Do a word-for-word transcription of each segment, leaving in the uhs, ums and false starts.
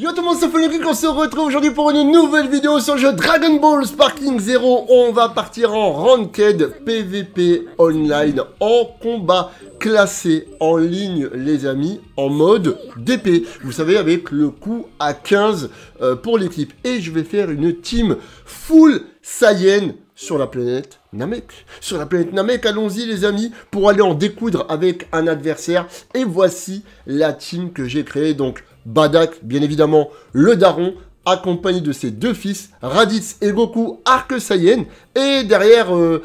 Yo tout le monde, Sofian Le Geek, on se retrouve aujourd'hui pour une nouvelle vidéo sur le jeu Dragon Ball Sparking Zero. On va partir en Ranked P V P Online, en combat classé en ligne les amis, en mode D P. Vous savez, avec le coup à quinze euh, pour l'équipe. Et je vais faire une team full Saiyan sur la planète Namek. Sur la planète Namek, allons-y les amis, pour aller en découdre avec un adversaire. Et voici la team que j'ai créée, donc Bardock, bien évidemment, le daron, accompagné de ses deux fils, Raditz et Goku, Arc Saiyan. Et derrière, euh,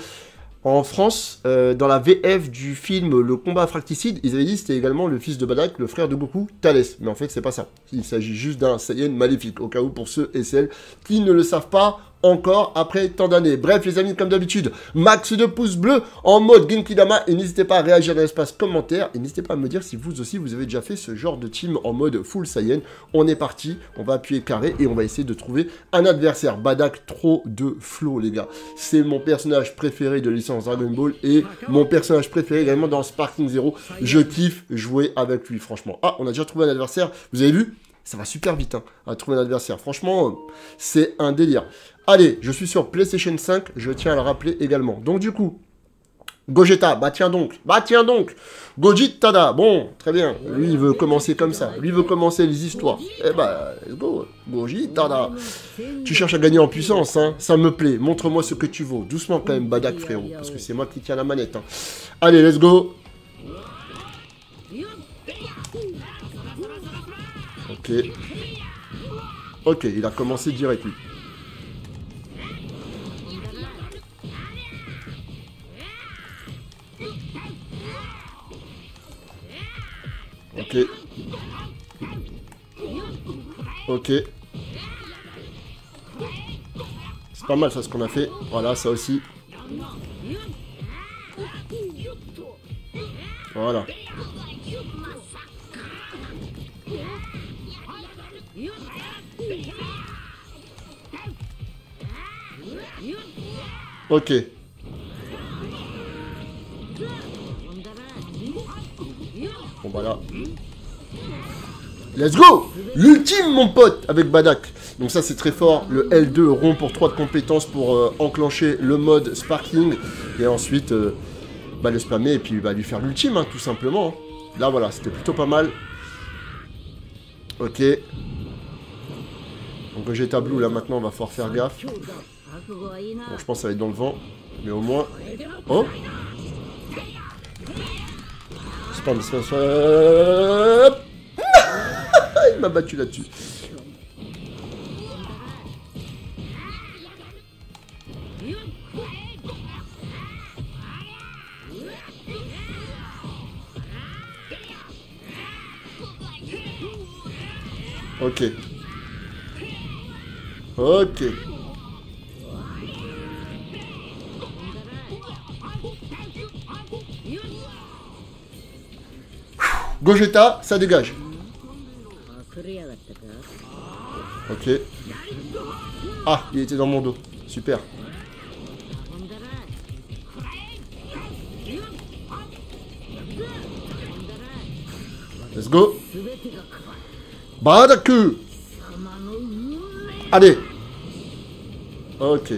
en France, euh, dans la V F du film Le Combat Fracticide, ils avaient dit que c'était également le fils de Bardock, le frère de Goku, Thalès. Mais en fait, c'est pas ça. Il s'agit juste d'un Saiyan maléfique, au cas où pour ceux et celles qui ne le savent pas encore après tant d'années. Bref les amis, comme d'habitude, max de pouces bleus en mode Genki Dama, et n'hésitez pas à réagir dans l'espace commentaire, et n'hésitez pas à me dire si vous aussi vous avez déjà fait ce genre de team en mode full Saiyan. On est parti, on va appuyer carré et on va essayer de trouver un adversaire. Bardock, trop de flow les gars, c'est mon personnage préféré de licence Dragon Ball et mon personnage préféré également dans Sparking Zero. Je kiffe jouer avec lui franchement. Ah, on a déjà trouvé un adversaire, vous avez vu? Ça va super vite hein, à trouver un adversaire. Franchement, euh, c'est un délire. Allez, je suis sur PlayStation cinq, je tiens à le rappeler également. Donc du coup, Gogeta, bah tiens donc, bah tiens donc, Gogitada, bon, très bien, lui il veut commencer comme ça, lui il veut commencer les histoires. Eh bah, let's go, Gogitada. Tu cherches à gagner en puissance, hein, ça me plaît, montre-moi ce que tu vaux. Doucement quand même, Bardock frérot, parce que c'est moi qui tiens la manette. Hein. Allez, let's go. Ok, ok, il a commencé direct lui. Ok, ok, c'est pas mal ça ce qu'on a fait, voilà ça aussi, voilà. Ok. Bon bah là. Let's go! L'ultime mon pote avec Bardock. Donc ça c'est très fort. Le L deux rond pour trois de compétences pour euh, enclencher le mode Sparking. Et ensuite euh, bah, le spammer et puis bah, lui faire l'ultime hein, tout simplement. Hein. Là voilà, c'était plutôt pas mal. Ok. Donc j'ai tableau là maintenant, on va falloir faire gaffe. Bon, je pense que ça va être dans le vent, mais au moins... Oh spam, spam, spam. Il m'a battu là-dessus. Ok. Ok. Gogeta, ça dégage. Ok. Ah, il était dans mon dos. Super. Let's go. Bardock. Allez. Ok.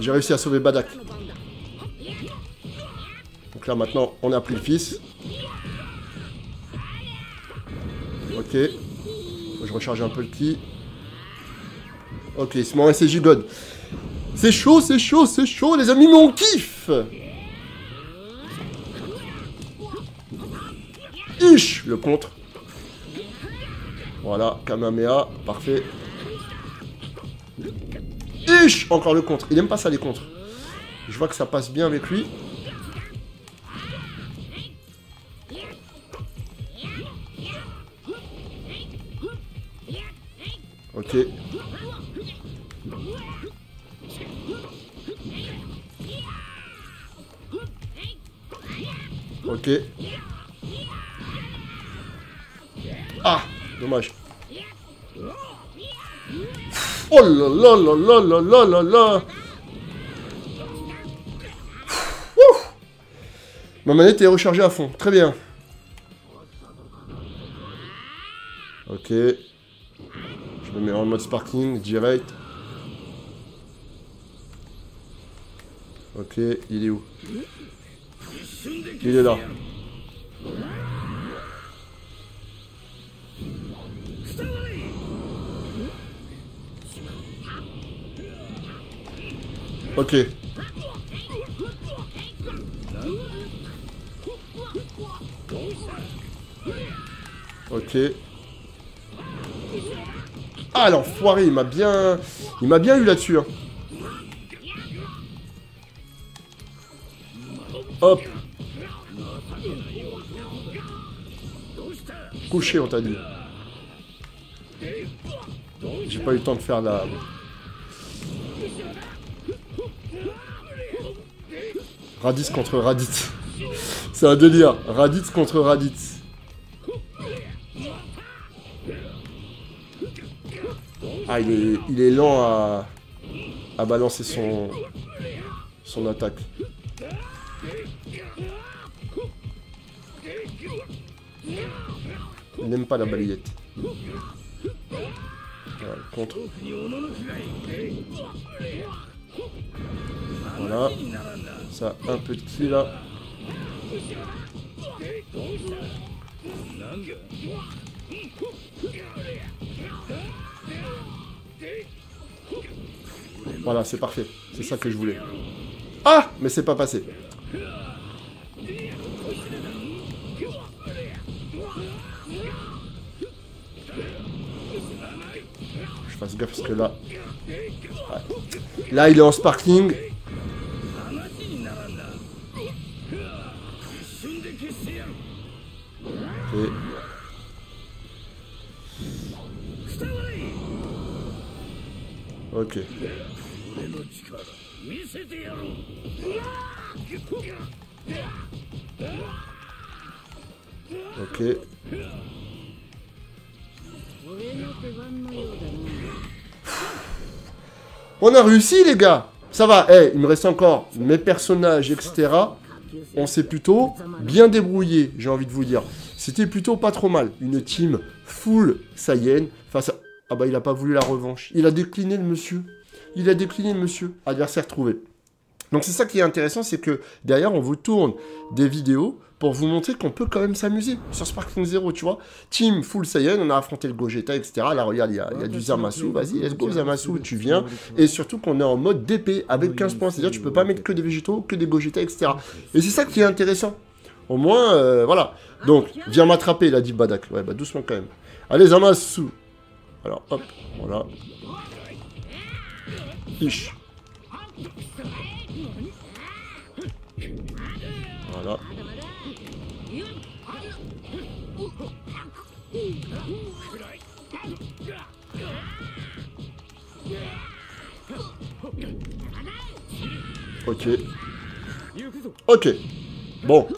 J'ai réussi à sauver Bardock. Donc là maintenant on a pris le fils. Ok. Je recharge un peu le ki. Ok, il se met en S J God. C'est chaud, c'est chaud, c'est chaud les amis, mais on kiffe. Ish, le contre. Voilà, Kamehameha, parfait. Encore le contre. Il aime pas ça les contres. Je vois que ça passe bien avec lui. Ok. Ok. Ah, dommage. Oh là là là là là là là là. Ma manette est rechargée à fond. Très bien. Ok. Je me mets en mode sparking direct. Ok, il est où? Il est là. Ok. Ok. Ah l'enfoiré, il m'a bien... Il m'a bien eu là-dessus. Hein. Hop. Couché, on t'a dit. J'ai pas eu le temps de faire la... Raditz contre Raditz. C'est un délire. Raditz contre Raditz. Ah, il est, il est lent à, à balancer son, son attaque. Il n'aime pas la balayette. Voilà, contre. Voilà. Ça, un peu de clé là. Voilà, c'est parfait. C'est ça que je voulais. Ah, mais c'est pas passé. Je fasse gaffe parce que là... Ouais. Là, il est en sparking. Et... Ok. Ok. On a réussi les gars. Ça va, hey, il me reste encore mes personnages, et cetera. On s'est plutôt bien débrouillé, j'ai envie de vous dire. C'était plutôt pas trop mal. Une team full Saiyan face à... Ah bah il a pas voulu la revanche. Il a décliné le monsieur. Il a décliné le monsieur. Adversaire trouvé. Donc c'est ça qui est intéressant, c'est que derrière on vous tourne des vidéos pour vous montrer qu'on peut quand même s'amuser sur Sparking Zero, tu vois. Team full Saiyan, on a affronté le Gogeta, et cetera. Là regarde, il y a, il y a du Zamasu, vas-y, let's go Zamasu, tu viens. Et surtout qu'on est en mode D P avec quinze points, c'est-à-dire tu peux pas mettre que des végétaux, que des Gogeta, et cetera. Et c'est ça qui est intéressant. Au moins, euh, voilà. Donc, viens m'attraper, il a dit Bardock. Ouais, bah doucement quand même. Allez Zamasu. Alors, hop, voilà. Ish. Voilà. Ok. Ok. Bon.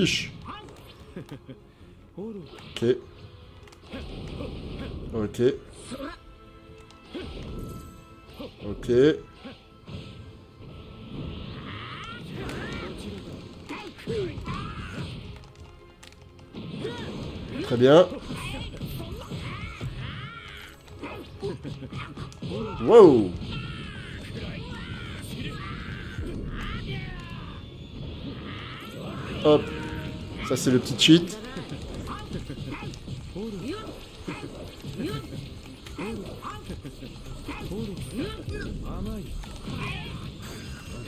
Ich. Ok. Ok. Ok. Très bien. Wow. Hop. Ça c'est le petit cheat.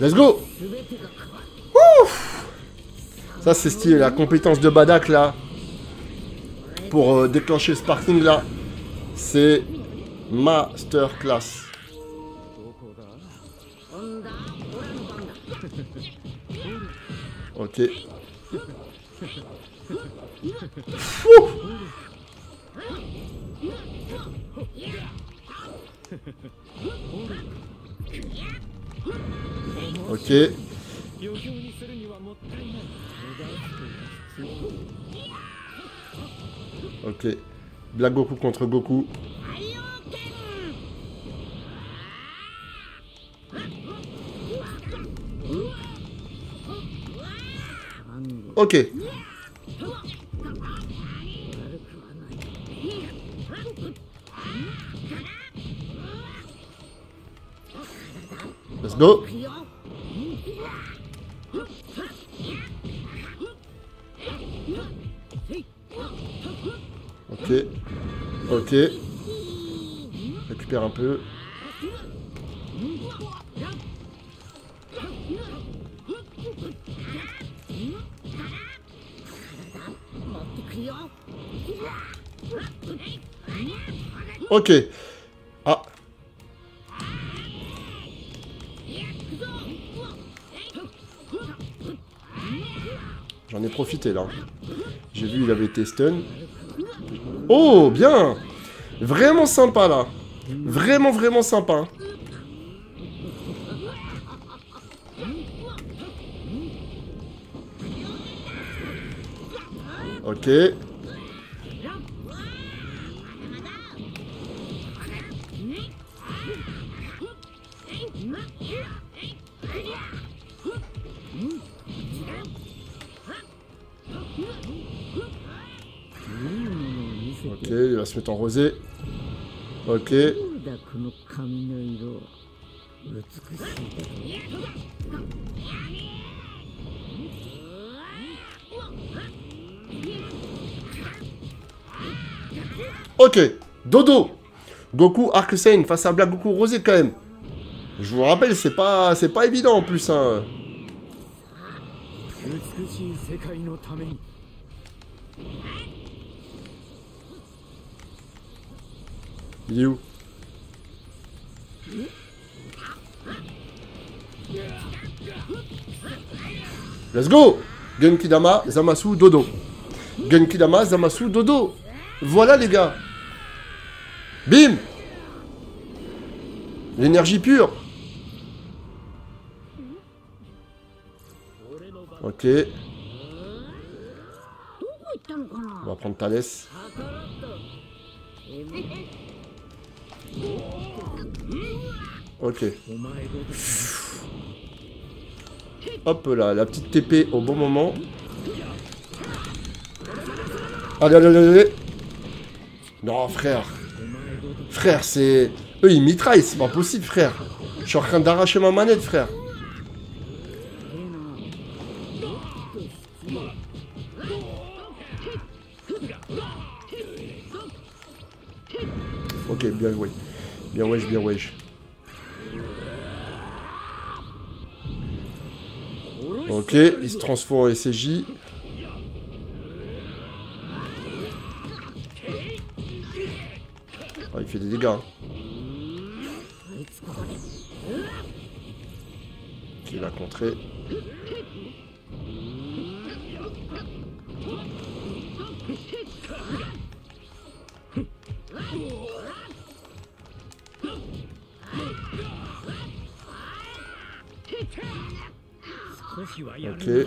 Let's go. Ouf. Ça c'est stylé, la compétence de Bardock là. Pour euh, déclencher Sparking là, c'est masterclass. Ok. Ouh. Ok. Ok. Black Goku contre Goku. Ok. Let's go. Ok. Ok. Récupère un peu. Ok. Ah. J'en ai profité là. J'ai vu il avait été stun. Oh bien. Vraiment sympa là. Vraiment vraiment sympa. Ok. Ok, il va se mettre en rosé. Ok. Ok, dodo. Goku Arc Saiyan face à Black Goku rosé quand même. Je vous rappelle, c'est pas, c'est pas évident en plus. Hein. Il est où? Let's go. Genki Dama, Zamasu, dodo. Genki Dama, Zamasu, dodo. Voilà les gars. Bim. L'énergie pure. Ok. On va prendre Thalès. Ok. Hop là, la petite T P au bon moment. Allez, allez, allez, allez. Non, frère. Frère, c'est... Eux, ils mitraillent, c'est pas possible, frère. Je suis en train d'arracher ma manette, frère. Ok, bien joué. Bien wesh, bien wesh. Ok, il se transforme en S J. Ah, il fait des dégâts. Hein. Qui l'a contré. Ok.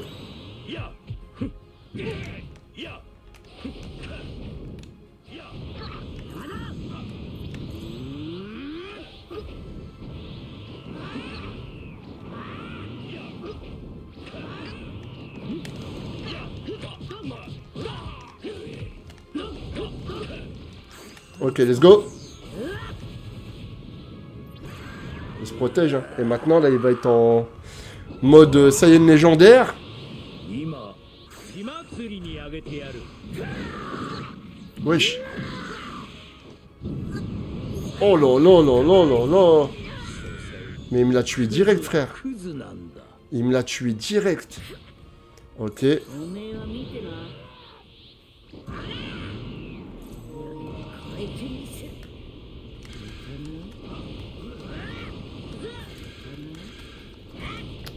Ok, let's go. Il se protège. Hein. Et maintenant, là, il va être en... mode Saiyan légendaire. Wesh. Oh là là là là là là. Mais il me l'a tué direct, frère. Il me l'a tué direct. Ok.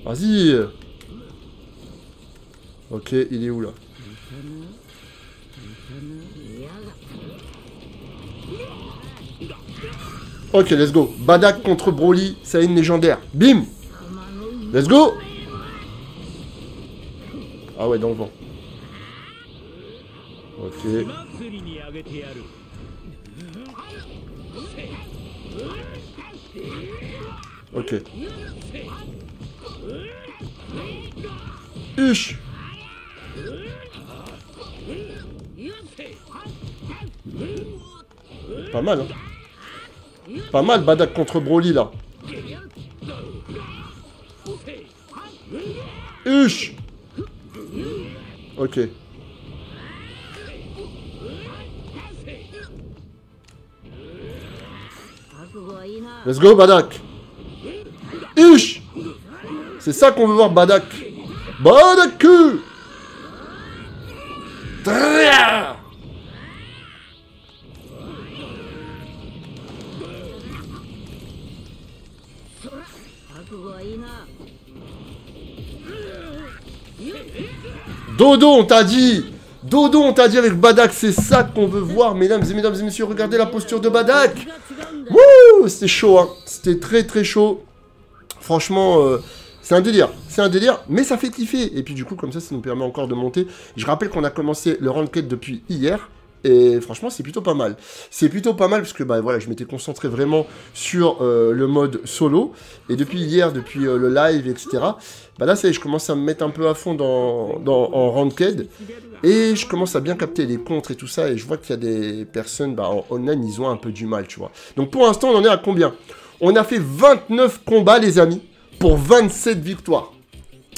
Vas-y. Ok, il est où là? Ok, let's go. Bardock contre Broly, ça a une légendaire. Bim. Let's go. Ah ouais, dans le vent. Ok. Ok. Huch. Pas mal, hein. Pas mal, Bardock contre Broly, là. Huch. Ok. Let's go, Bardock. Huch. C'est ça qu'on veut voir, Bardock. Bardock. Dodo, on t'a dit. Dodo, on t'a dit avec Bardock, c'est ça qu'on veut voir, mesdames et mesdames et messieurs. Regardez la posture de Bardock. Wouh, c'était chaud, hein. C'était très très chaud. Franchement, euh, c'est un délire. C'est un délire, mais ça fait kiffer. Et puis du coup, comme ça, ça nous permet encore de monter. Je rappelle qu'on a commencé le ranked depuis hier. Et franchement, c'est plutôt pas mal. C'est plutôt pas mal parce que bah, voilà, je m'étais concentré vraiment sur euh, le mode solo. Et depuis hier, depuis euh, le live, et cetera. Bah là, ça y est, je commence à me mettre un peu à fond dans, dans, en ranked. Et je commence à bien capter les contres et tout ça. Et je vois qu'il y a des personnes, bah, en online, ils ont un peu du mal, tu vois. Donc pour l'instant, on en est à combien? On a fait vingt-neuf combats, les amis, pour vingt-sept victoires.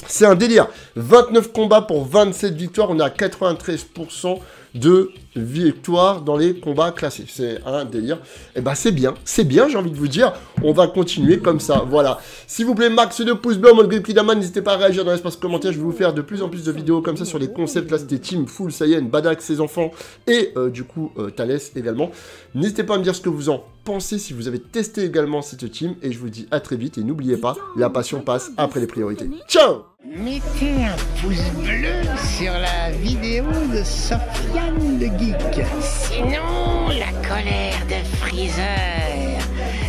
C'est un délire. vingt-neuf combats pour vingt-sept victoires. On est à quatre-vingt-treize pour cent de victoires dans les combats classés. C'est un délire. Et bah c'est bien. C'est bien, j'ai envie de vous dire. On va continuer comme ça. Voilà. S'il vous plaît, max de pouces bleus. Moi, le Genki Dama, n'hésitez pas à réagir dans l'espace commentaire. Je vais vous faire de plus en plus de vidéos comme ça sur les concepts. Là, c'était Team Full Saiyan, Bardock, ses enfants. Et euh, du coup, euh, Thalès également. N'hésitez pas à me dire ce que vous en pensez si vous avez testé également cette team. Et je vous dis à très vite. Et n'oubliez pas, la passion passe après les priorités. Ciao! Mettez un pouce bleu sur la vidéo de Sofian Le Geek. Sinon, la colère de Freezer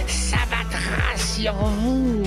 s'abattra sur vous.